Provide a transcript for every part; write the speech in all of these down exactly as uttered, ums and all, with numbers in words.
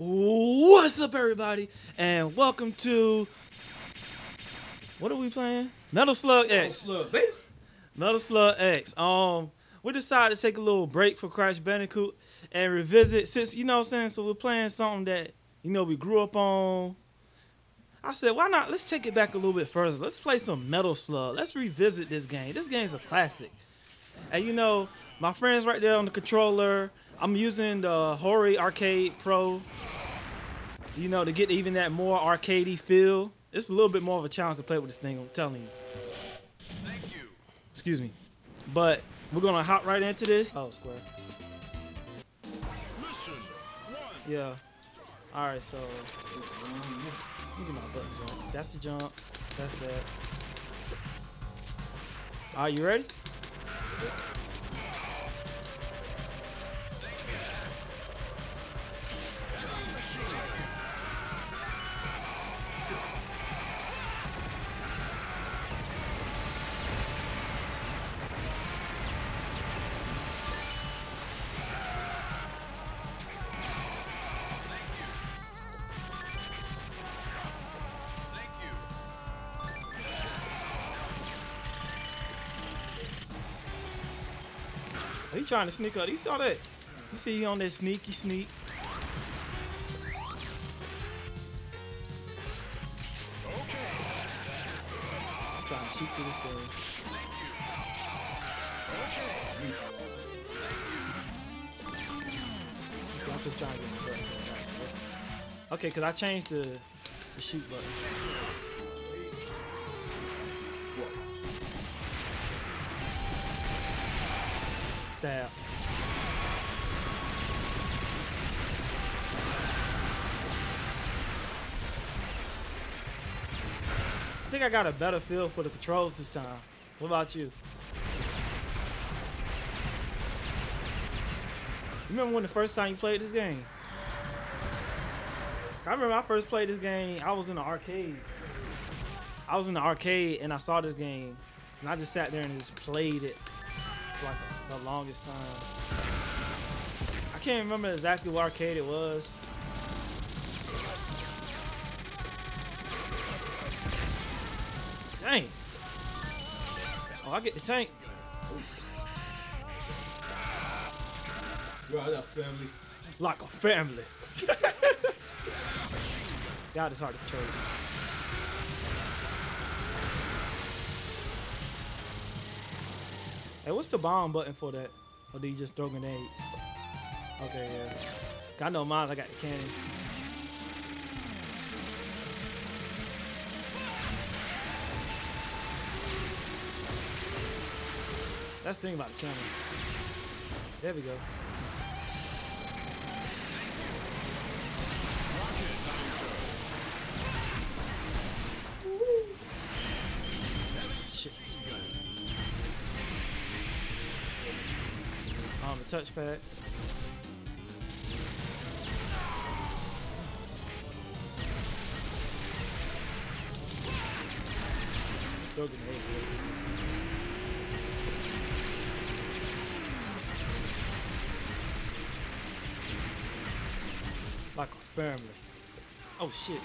What's up, everybody, and welcome to what are we playing? Metal Slug X. Metal Slug, baby. Metal Slug X. Um, we decided to take a little break for Crash Bandicoot and revisit since you know what I'm saying. So we're playing something that you know we grew up on. I said, why not? Let's take it back a little bit further. Let's play some Metal Slug. Let's revisit this game. This game's a classic. And you know, my friend's right there on the controller. I'm using the Hori Arcade Pro, you know, to get even that more arcadey feel. It's a little bit more of a challenge to play with this thing, I'm telling you. Thank you. Excuse me. But we're gonna hop right into this. Oh, square. Mission one. Yeah. All right, so look at my button jump. That's the jump. That's that. Are you ready? He trying to sneak up. You saw that. You see he on that sneaky sneak. Okay. I'm trying to shoot through this thing. Okay. I'm just trying to get the buttons on that. So listen. Okay, because I changed the, the shoot button. Stab. I think I got a better feel for the controls this time. What about you? Remember when the first time you played this game? I remember I first played this game, I was in the arcade. I was in the arcade and I saw this game and I just sat there and just played it. Like the longest time. I can't remember exactly what arcade it was. Dang. Oh, I get the tank. Yo, I got family. Like a family. God, it's hard to choose. Hey, what's the bomb button for that? Or do you just throw grenades? Okay, yeah. I know mine, I got the cannon. That's the thing about the cannon. There we go. Touchpad. Still grenades. Like a family. Oh shit.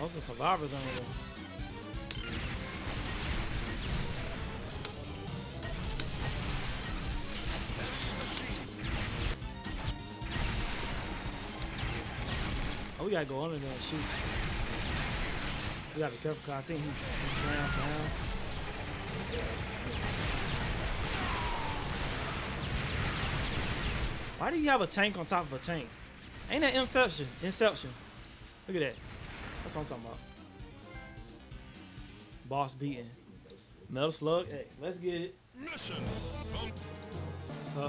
Those are survivors on there. Oh, we gotta go under there and shoot. We gotta be careful because I think he's, he's slammed down. Why do you have a tank on top of a tank? Ain't that Inception? Inception. Look at that. That's what I'm talking about. Boss beating. Metal Slug X. Let's get it. Mission. Huh?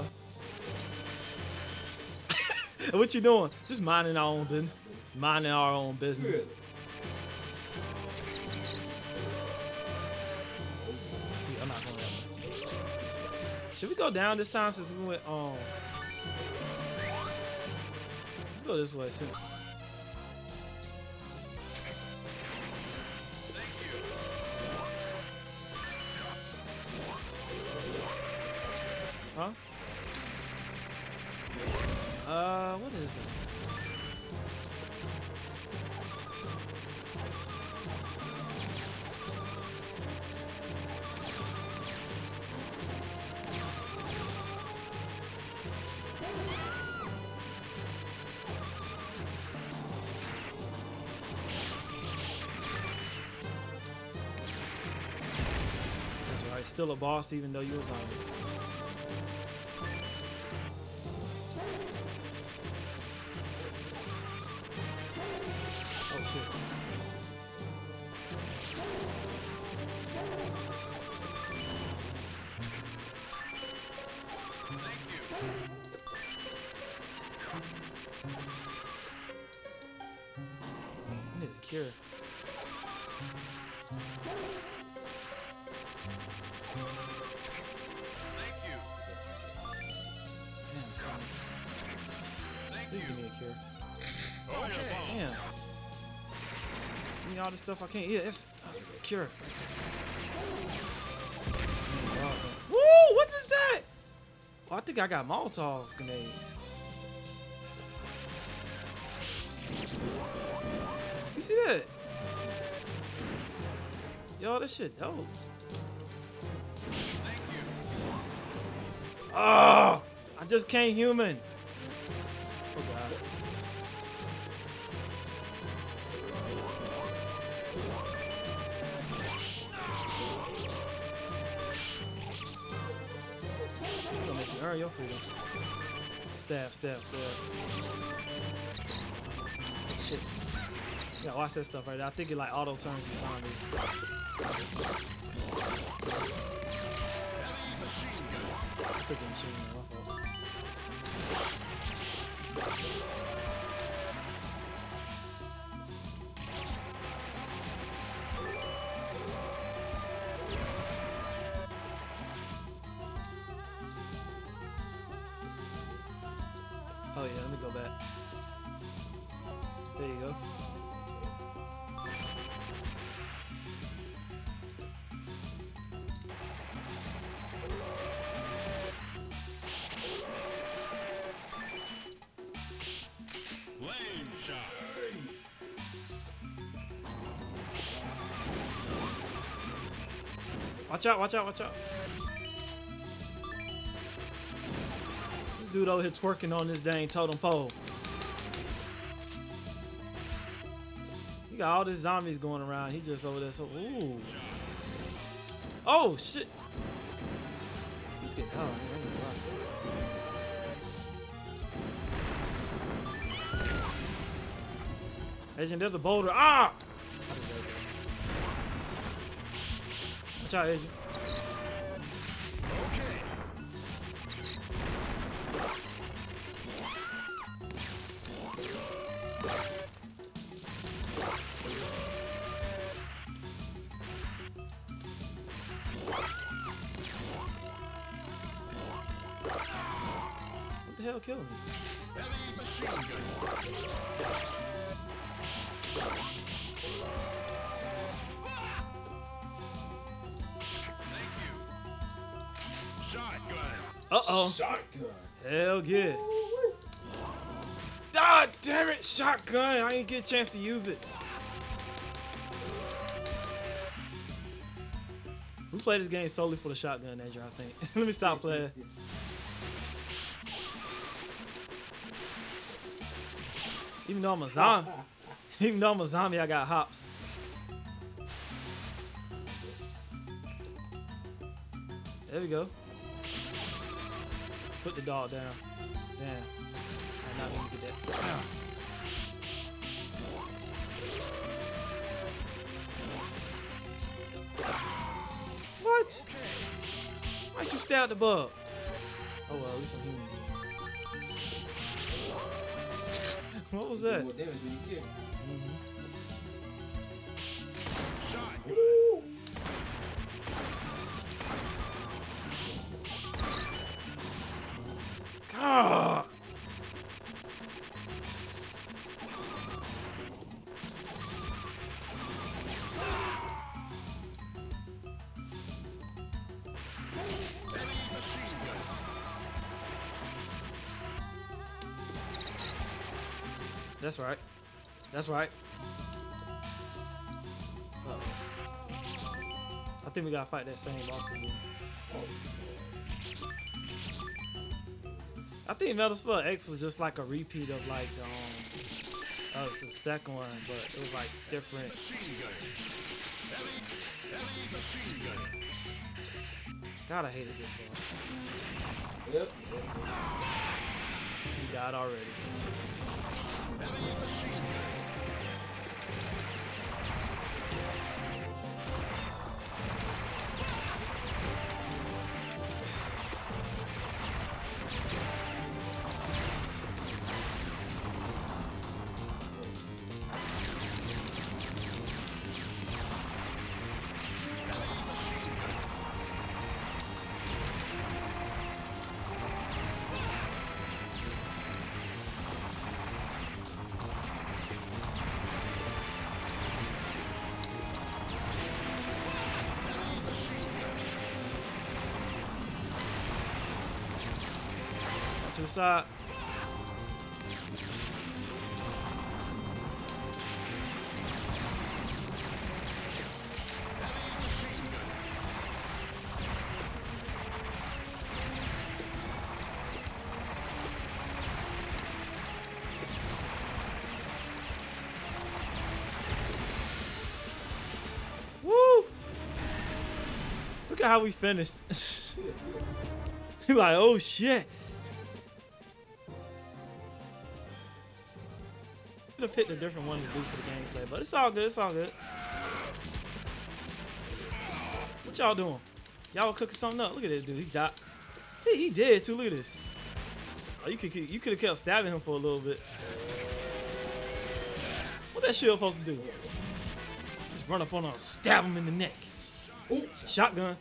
What you doing? Just minding our own business. Minding our own business. I'm not going down. Should we go down this time since we went um let's go this way since Huh? Uh, what is this? Still a boss, even though you was on it. All this stuff I can't eat. It's a cure. Woo! What is that? Oh, I think I got Molotov grenades. You see that? Yo, this shit dope. Oh, I just came human. Your food. Stab, stab, stab. Shit. Yeah, watch that stuff right there. I think it like auto turns you zombie. I took the machine . Watch out, watch out, watch out. This dude over here twerking on this dang totem pole. You got all these zombies going around. He just over there. So, ooh. Oh, shit. Let's get out. Adrian, there's a boulder. Ah! Watch out, Adrian. What the hell killed me? Heavy machine gun. Uh-oh. Shotgun. Hell yeah. God damn it, shotgun. I didn't get a chance to use it. We play this game solely for the shotgun, Adrian, I think. Let me stop playing. Even though I'm a zombie. Even though I'm a zombie, I got hops. There we go. Put the dog down. Damn. I'm not gonna get that. Damn. What? Why'd you stab the bug? Oh well, at least I'm human. What was that? Mm-hmm. Shot. Ah. That's right. That's right. Uh-oh. I think we gotta fight that same boss again. I think Metal Slug X was just like a repeat of like um uh, it's the second one, but it was like different. God, I hated this one. Yep. You died already. To the side. Woo! Look at how we finished. You're like, oh shit. Have picked a different one to do for the gameplay, but it's all good. It's all good. What y'all doing? Y'all cooking something up? Look at this dude. He died. He, he did too. Look at this. Oh, you could you could have kept stabbing him for a little bit. What that shield supposed to do? Just run up on him, stab him in the neck. Ooh, shotgun.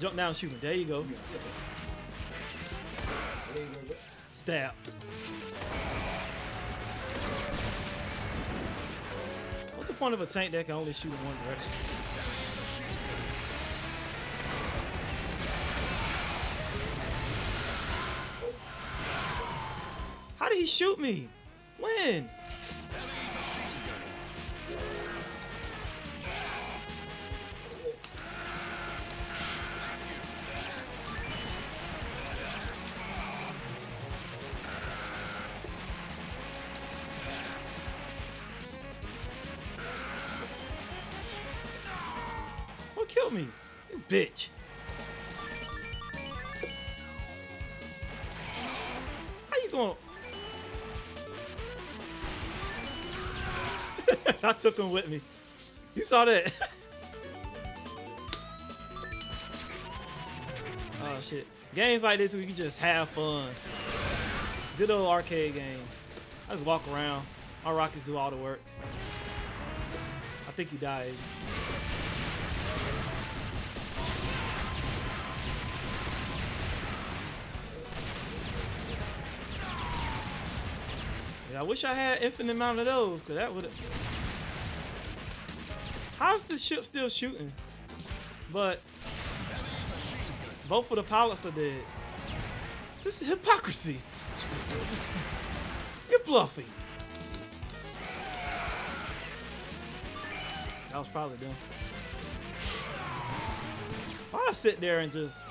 Jump down and shoot him. There you go. Stab. Point of a tank that can only shoot one direction. How did he shoot me? When? Kill me, you bitch. How you gonna? I took him with me. You saw that? Oh shit. Games like this, we can just have fun. Good old arcade games. I just walk around. Our rockets do all the work. I think you died. I wish I had infinite amount of those, cause that would've... How's the ship still shooting? But both of the pilots are dead. This is hypocrisy. You're bluffing. That was probably them. Why'd I sit there and just...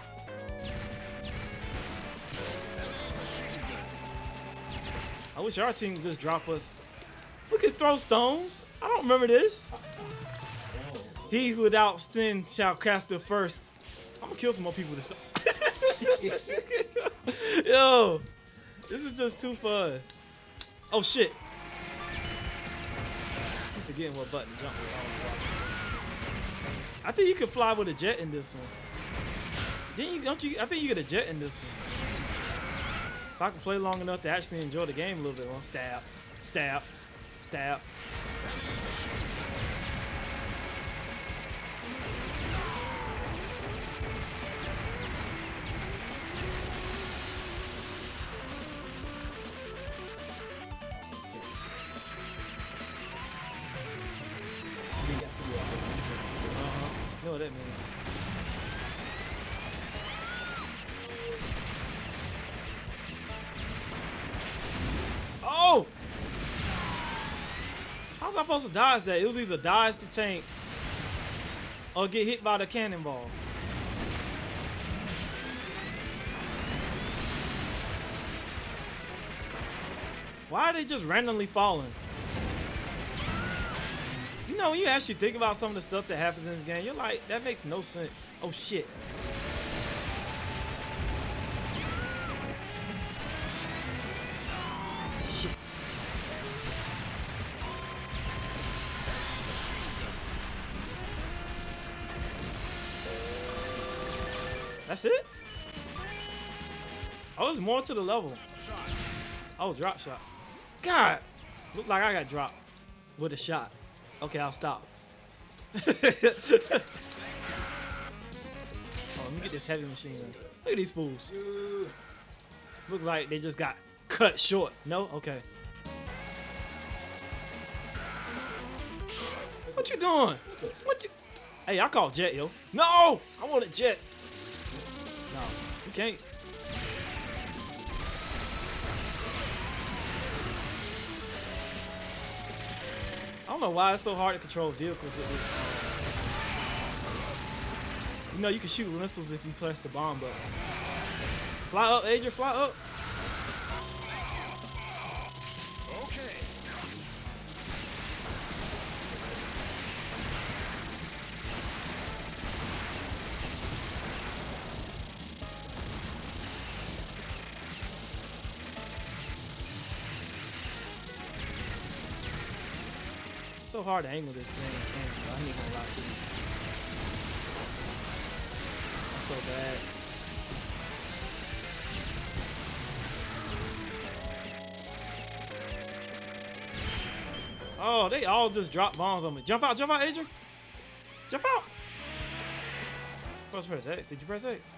I wish our team would just drop us. We could throw stones. I don't remember this. He who without sin shall cast the first. I'm gonna kill some more people this time. Yo, this is just too fun. Oh shit. I'm forgetting what button to jump with. I think you could fly with a jet in this one. Didn't you, don't you? I think you get a jet in this one. If I can play long enough to actually enjoy the game a little bit, I'm stab, stab, stab. Uh-huh. You know what that means? I supposed to dodge that? It was either dodge the tank or get hit by the cannonball. Why are they just randomly falling? You know, when you actually think about some of the stuff that happens in this game, you're like, that makes no sense. Oh shit. Shit. That's it? Oh, there's more to the level. Oh, drop shot. God, look like I got dropped with a shot. Okay, I'll stop. Oh, let me get this heavy machine gun. Look at these fools. Look like they just got cut short. No? Okay. What you doing? What you? Hey, I call jet, yo. No! I want a jet. No, you can't. I don't know why it's so hard to control vehicles with this. You know, you can shoot missiles if you press the bomb button. Fly up, Adrian, fly up. Okay. It's so hard to angle this thing in camera, so I ain't gonna lie to you. I'm so bad. Oh, they all just drop bombs on me. Jump out, jump out, Adrian! Jump out! Press, press X. Did you press X?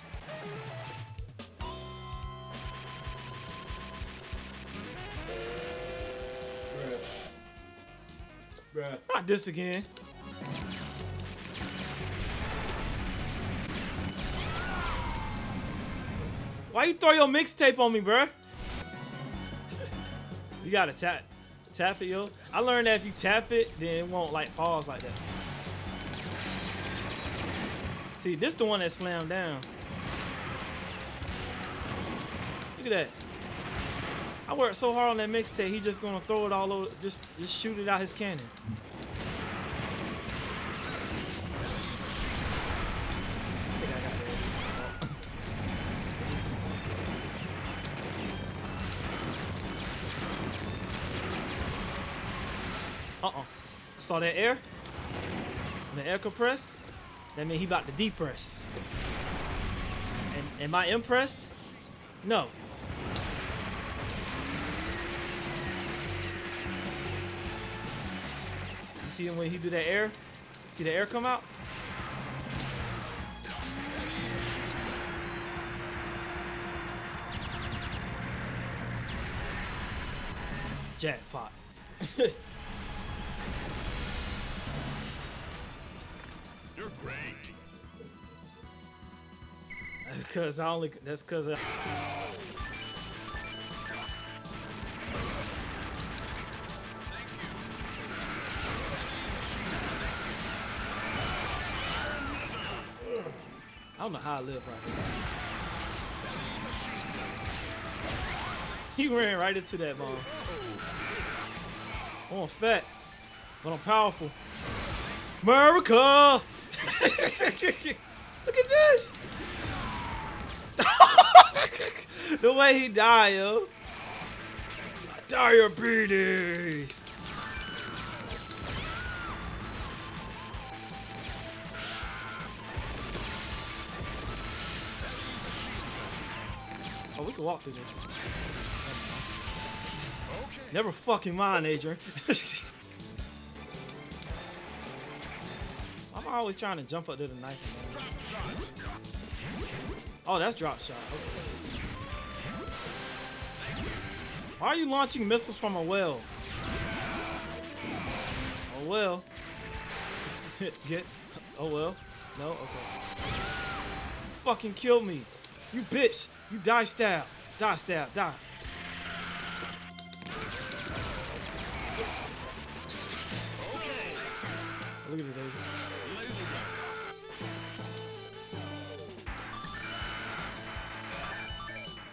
Bruh. Not this again. Why you throw your mixtape on me, bruh? You gotta tap, tap it, yo. I learned that if you tap it, then it won't like pause like that. See, this the one that slammed down. Look at that. I worked so hard on that mixtape, he just gonna throw it all over, just, just shoot it out his cannon. Uh-uh. I saw that air. When the air compressed, that means he about to depress. And am I impressed? No. See him when he do that air? See the air come out? Jackpot. You're great. Because I only, that's because I. I don't know how I live right here. He ran right into that bomb. Oh, I'm fat, but I'm powerful. America! Look at this! The way he died, yo. Diabetes! Oh, we can walk through this. Okay. Never fucking mind, Adrian. I'm always trying to jump up to the knife. Oh, that's drop shot. Okay. Why are you launching missiles from a well? Oh well. Get. Oh well. No. Okay. You fucking kill me, you bitch. You die stab, die stab, die. Look at this thing.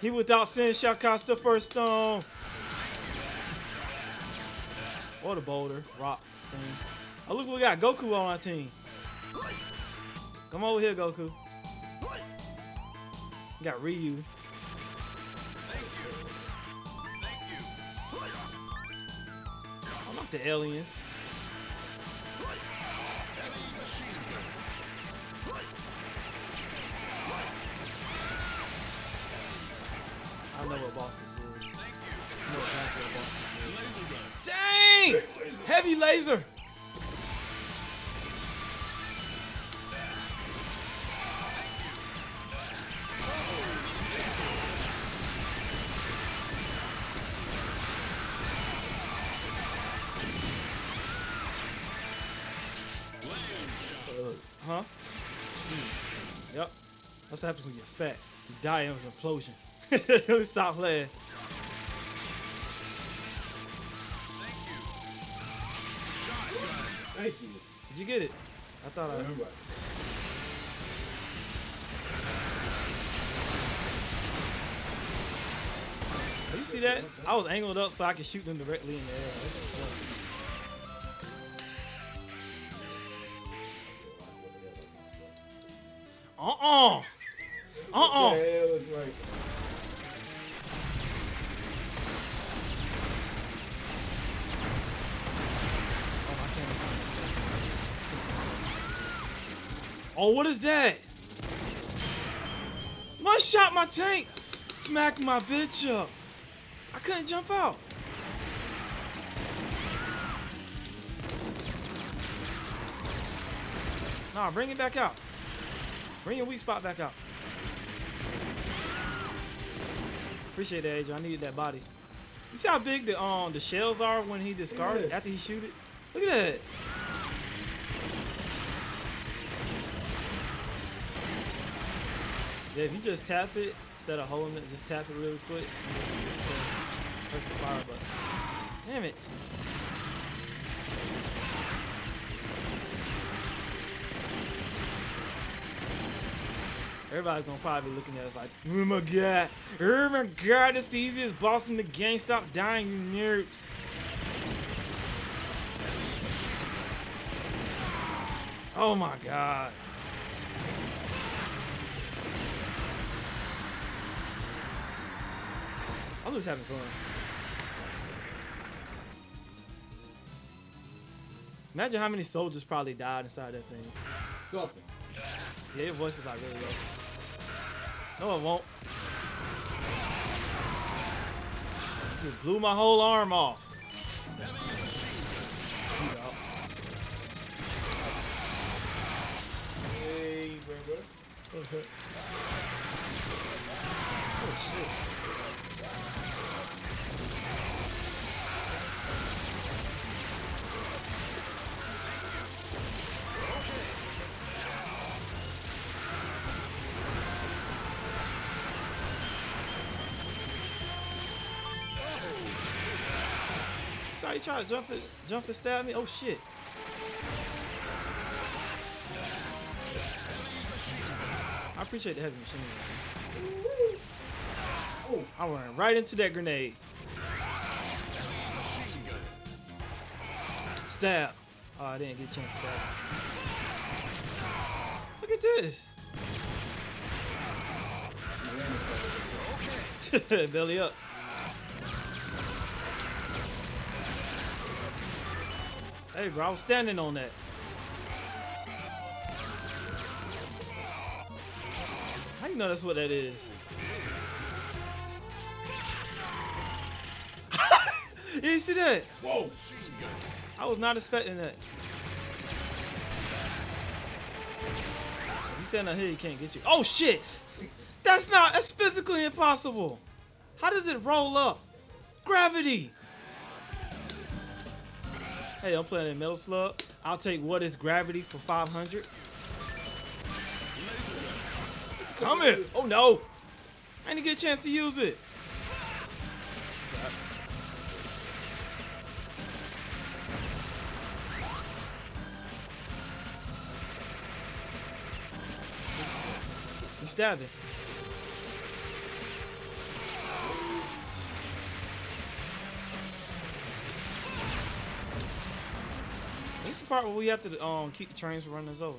He without sin shall cast the first stone. Or the boulder, rock thing. Oh, look what we got. Goku on our team. Come over here, Goku. We got Ryu. I like the aliens. I know what boss this is. I know exactly what boss this is. Laser gun. Dang! Laser. Heavy laser! Huh? Mm. Yep. That's what happens when you're fat. You die in an implosion. Let me stop playing. Thank you. Thank you. Did you get it? I thought I remember. Oh, you see that? I was angled up so I could shoot them directly in the air. That's what's up. Uh-uh. Uh-uh. Right. Oh, what is that? One shot my tank. Smack my bitch up. I couldn't jump out. Nah, bring it back out. Bring your weak spot back out. Appreciate that, Adrian. I needed that body. You see how big the um the shells are when he discarded after he shoot it? Look at that. Yeah, if you just tap it instead of holding it, just tap it really quick. Press the fire button. Damn it. Everybody's gonna probably be looking at us like, oh my god, oh my god, it's the easiest boss in the game. Stop dying, you nerds. Oh my god. I'm just having fun. Imagine how many soldiers probably died inside that thing. Something. Yeah, your voice is like really low. No, it won't. You blew my whole arm off. Hey, brother. Oh, shit. He tried to jump it, jump and stab me. Oh shit! I appreciate the heavy machine. Oh, I ran right into that grenade. Stab. Oh, I didn't get a chance to stab. Look at this. Belly up. Hey bro, I was standing on that. How you know that's what that is? You didn't see that? Whoa! I was not expecting that. You standing out here, he can't get you. Oh shit! That's not, that's physically impossible. How does it roll up? Gravity! Hey, I'm playing in Metal Slug. I'll take what is gravity for five hundred. Come here. Oh, no. I didn't get a chance to use it. stab it. This is the part where we have to um keep the trains from running us over.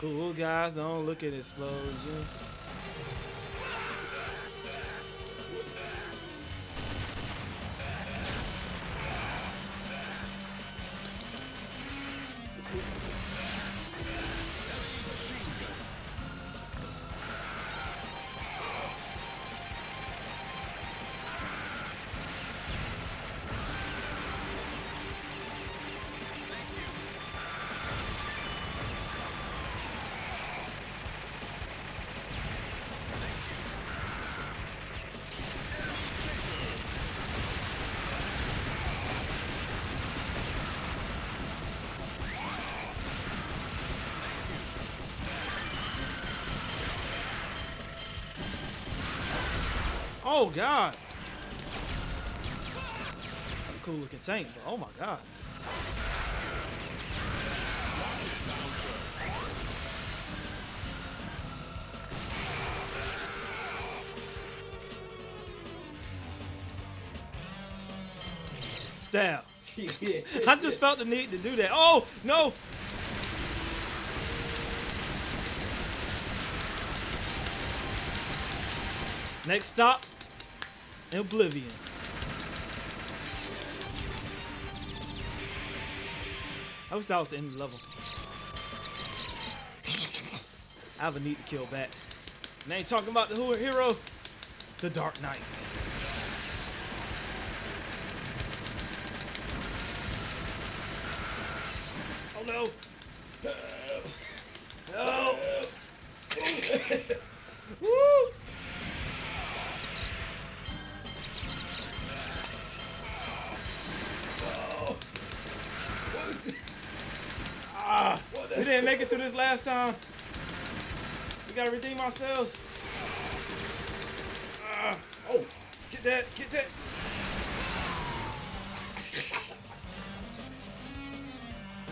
Cool guys, don't look at explosion. Oh god! That's a cool looking tank, but oh my god. Stab. I just felt the need to do that. Oh no! Next stop. Oblivion. I wish that was the end of the level. I have a need to kill bats. And I ain't talking about the Hori hero, the Dark Knight. Oh no! No! Woo! We didn't make it through this last time. We gotta redeem ourselves. Uh, oh, get that, get that.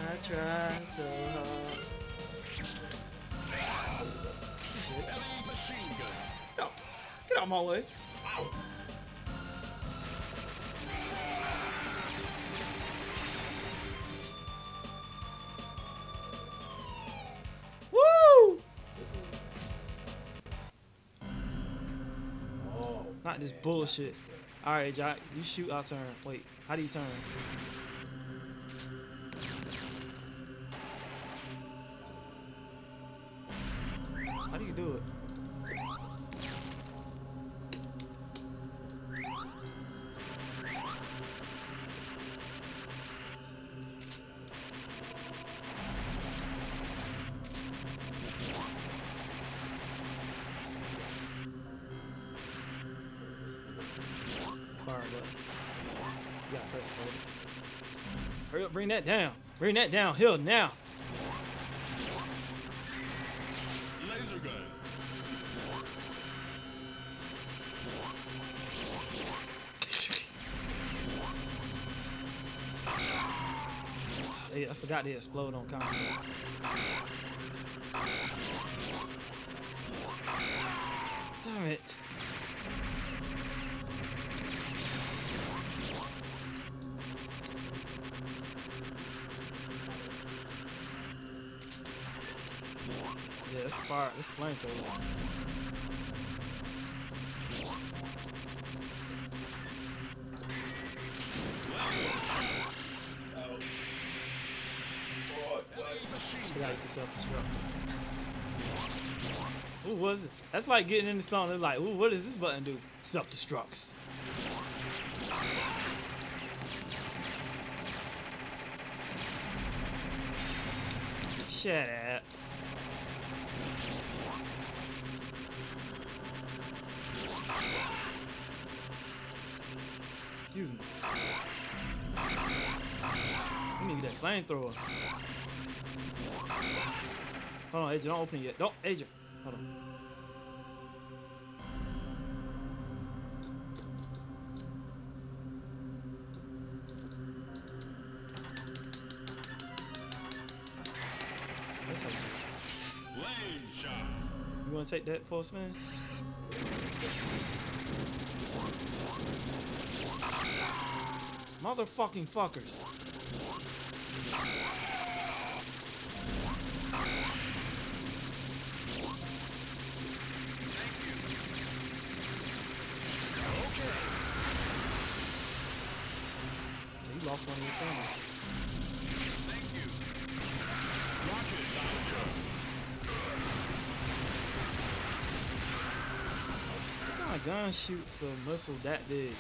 I tried so hard. No, get out of my way. Not this bullshit. All right, Jack, you shoot, I'll turn. Wait, how do you turn? How do you do it? Hurry up, bring that down. Bring that downhill now. Laser gun. Hey, I forgot to explode on contact. Damn it. Yeah, that's the fire. That's the flamethrower. Oh. Oh, I gotta get self-destruct. Ooh. was it? That's like getting into something. It's like, ooh, what does this button do? Self-destructs. Shut up. Excuse me. Let me get that flamethrower. Hold on, Adrian, don't open it yet. Don't, Adrian. Hold on. That's how you do it. You want to take that pulse, man? Motherfucking fuckers. Lost one of your cameras. Thank you. Rocket launcher. Look how my gun shoots a missile that big.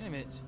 Damn it.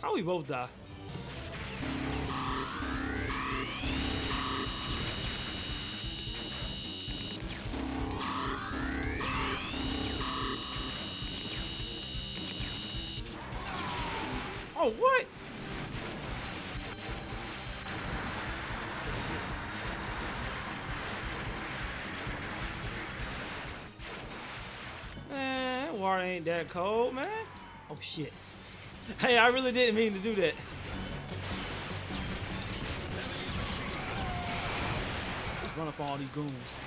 How we both die? Oh, what? Water ain't that cold, man. Oh shit. Hey, I really didn't mean to do that. Let's run up all these goons.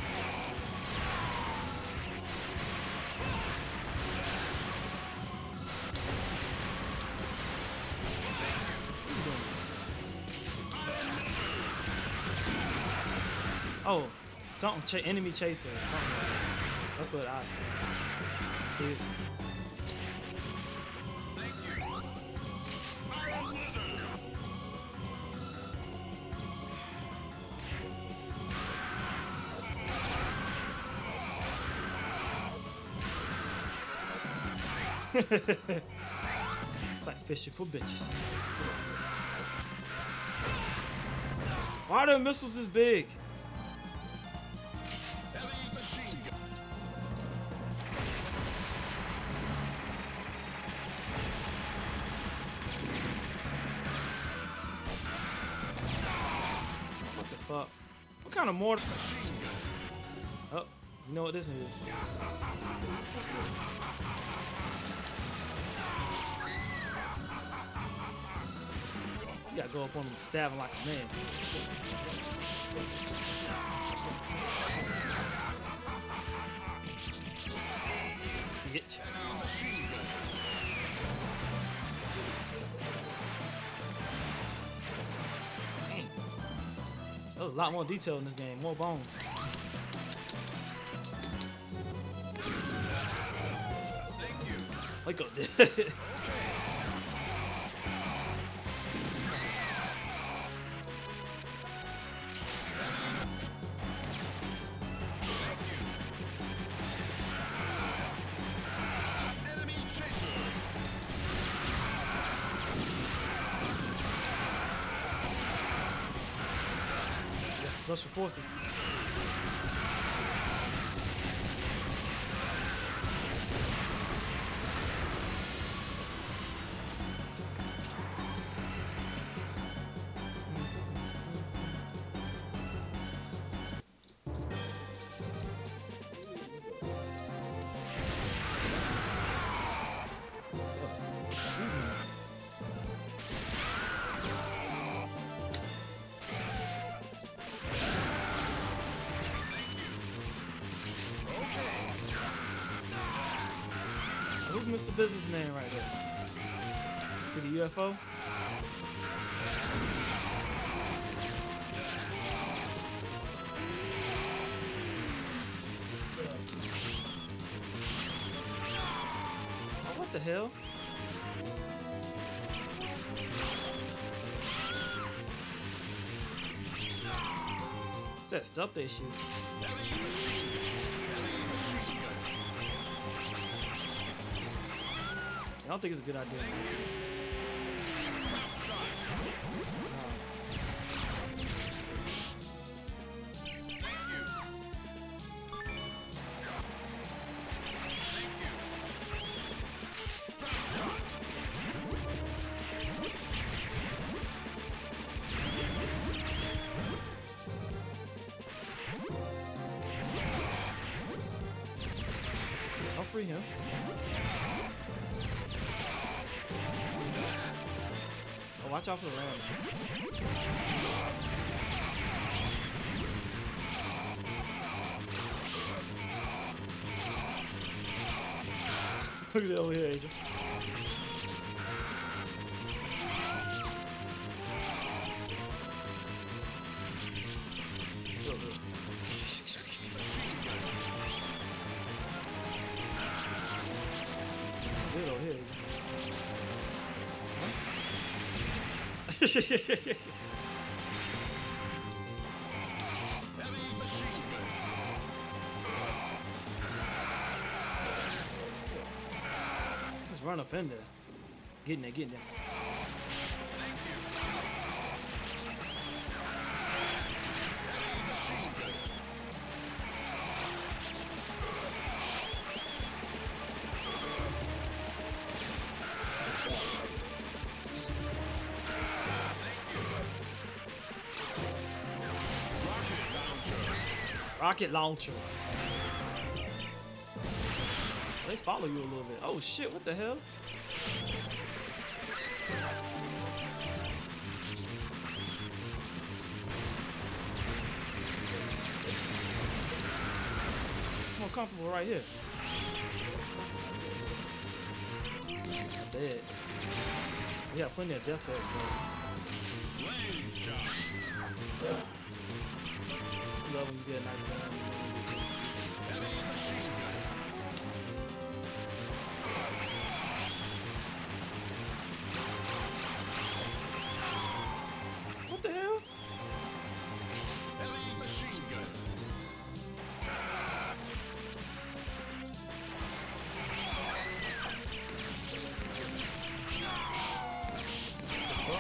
Oh, something ch enemy chaser or something like that. That's what I said. Thank you. Iron Lizard. It's like fishing for bitches. Why are the missiles this big? Fuck. What kind of mortar? Oh, you know what this is. You gotta go up on him and stab him like a man. Bitch. There's a lot more detail in this game, more bones. Let go. Special forces. Mister Businessman right there. To the U F O. Oh, what the hell? What's that stuff they shoot? I don't think it's a good idea. I'll free him. Watch out for the ram. Look at that over here, Adrian. Good over here, Adrian. Heavy machine gun. Just run up in there. Getting there, getting there. Rocket launcher. They follow you a little bit. Oh shit, what the hell? It's more comfortable right here. I'm dead. We got plenty of death pads, man. Love when you get a nice gun. What the hell? Heavy machine gun. Oh.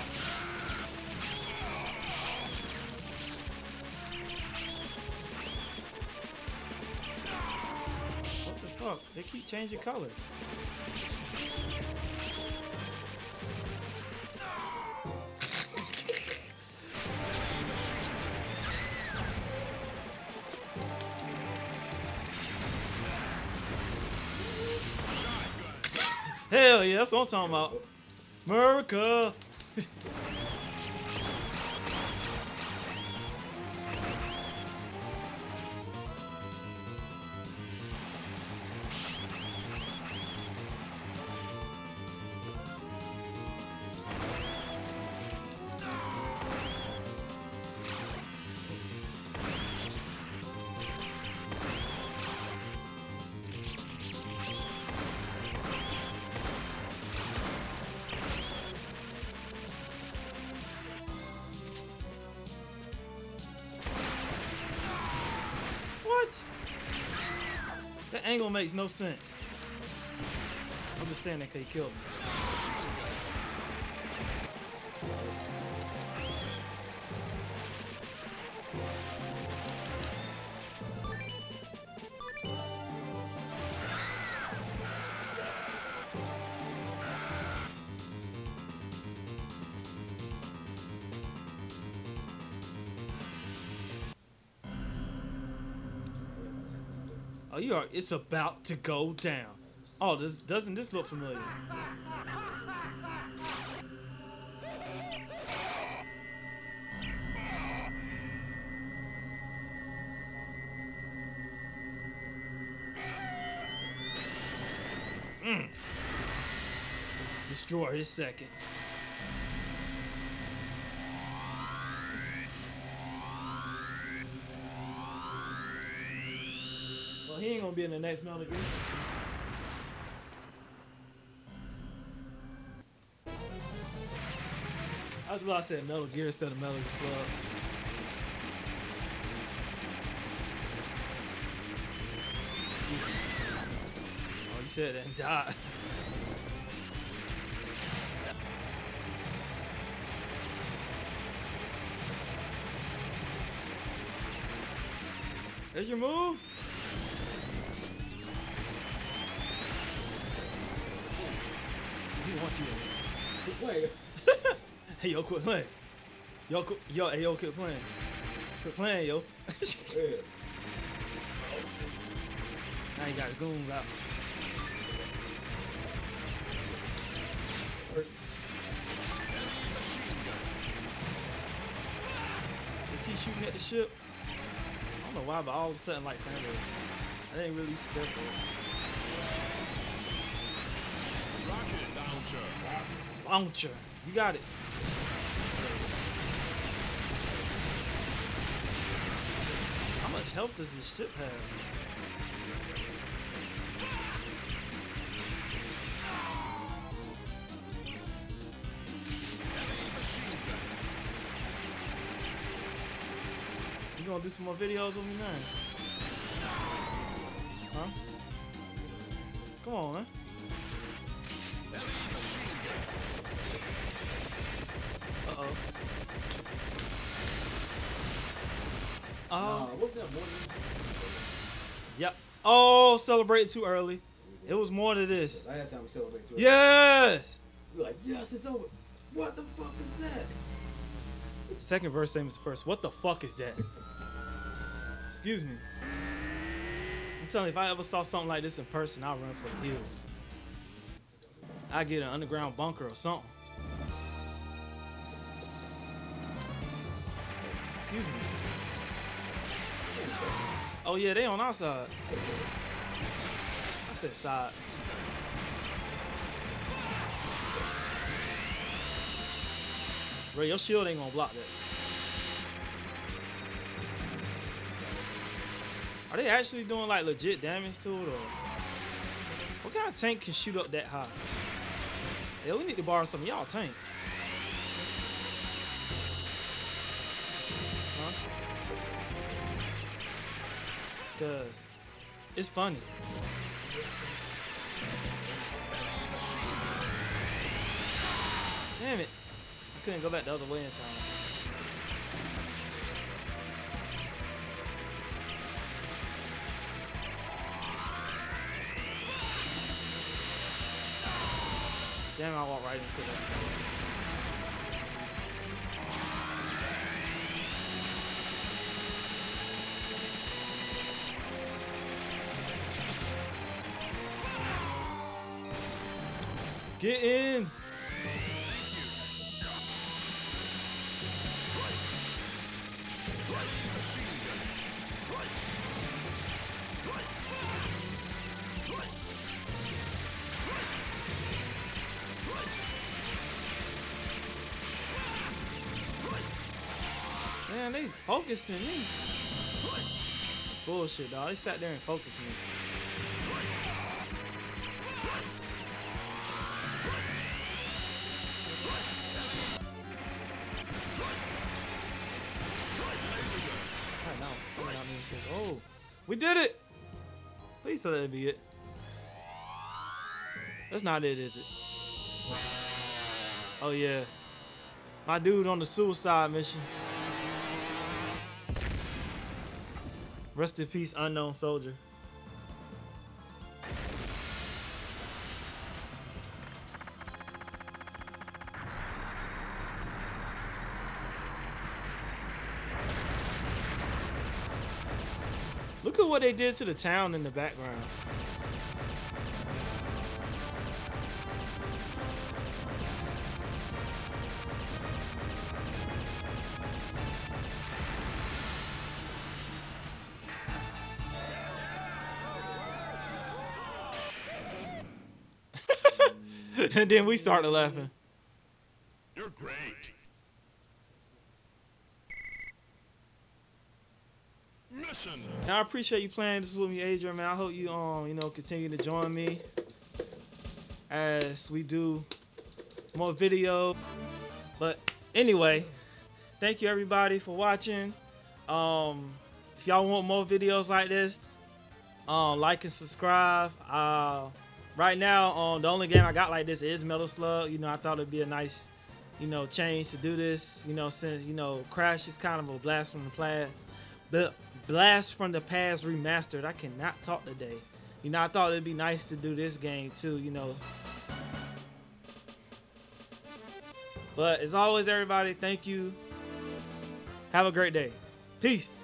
Fuck, they keep changing colors. Hell yeah, that's what I'm talking about. America! What? That angle makes no sense. I'm just saying that because he killed me. Oh, you are, it's about to go down. Oh, this, doesn't this look familiar? Mm. Destroy his second. Well, he ain't gonna be in the next Metal Gear. I was about to say Metal Gear instead of Metal Gear Slug. Oh, you said that and died. Did you move? He wants you to play. Hey, yo, quit playing. Yo, quit, yo, hey, yo, quit playing. Quit playing, yo. I ain't got goons out. Just keep shooting at the ship. I don't know why, but all of a sudden, like, I didn't really expect it. Rocket launcher. Launcher. You got it. How much health does this ship have? You gonna do some more videos with me now? Huh? Come on, man. Uh-oh. Oh. Nah, what's that morning? Yep. Oh, celebrate too early. It was more to this. The last time we celebrated too early. Yes! We're like, yes, it's over. What the fuck is that? Second verse, same as the first. What the fuck is that? Excuse me. I'm telling you, if I ever saw something like this in person, I'd run for the hills. I'd get an underground bunker or something. Excuse me. Oh yeah, they on our side. I said sides. Bro, your shield ain't gonna block that. Are they actually doing like legit damage to it, or what kind of tank can shoot up that high? Yeah, we need to borrow some of y'all tanks. Cause it's funny. Damn it. I couldn't go back the other way in time. Damn, I walked right into that. Get in! Man, they focusing me. Bullshit, dog. They sat there and focused me. We did it! Please let that be it. That's not it, is it? Oh yeah. My dude on the suicide mission. Rest in peace, unknown soldier. Look at what they did to the town in the background. And then we started laughing. You're great. Mission. Now I appreciate you playing this with me, Adrian. Man, I hope you um you know continue to join me as we do more videos. But anyway, thank you everybody for watching. Um, if y'all want more videos like this, um, like and subscribe. Uh. Right now, um, the only game I got like this is Metal Slug. You know, I thought it'd be a nice, you know, change to do this. You know, since you know Crash is kind of a blast from the past, the blast from the past remastered. I cannot talk today. You know, I thought it'd be nice to do this game too. You know, but as always, everybody, thank you. Have a great day. Peace.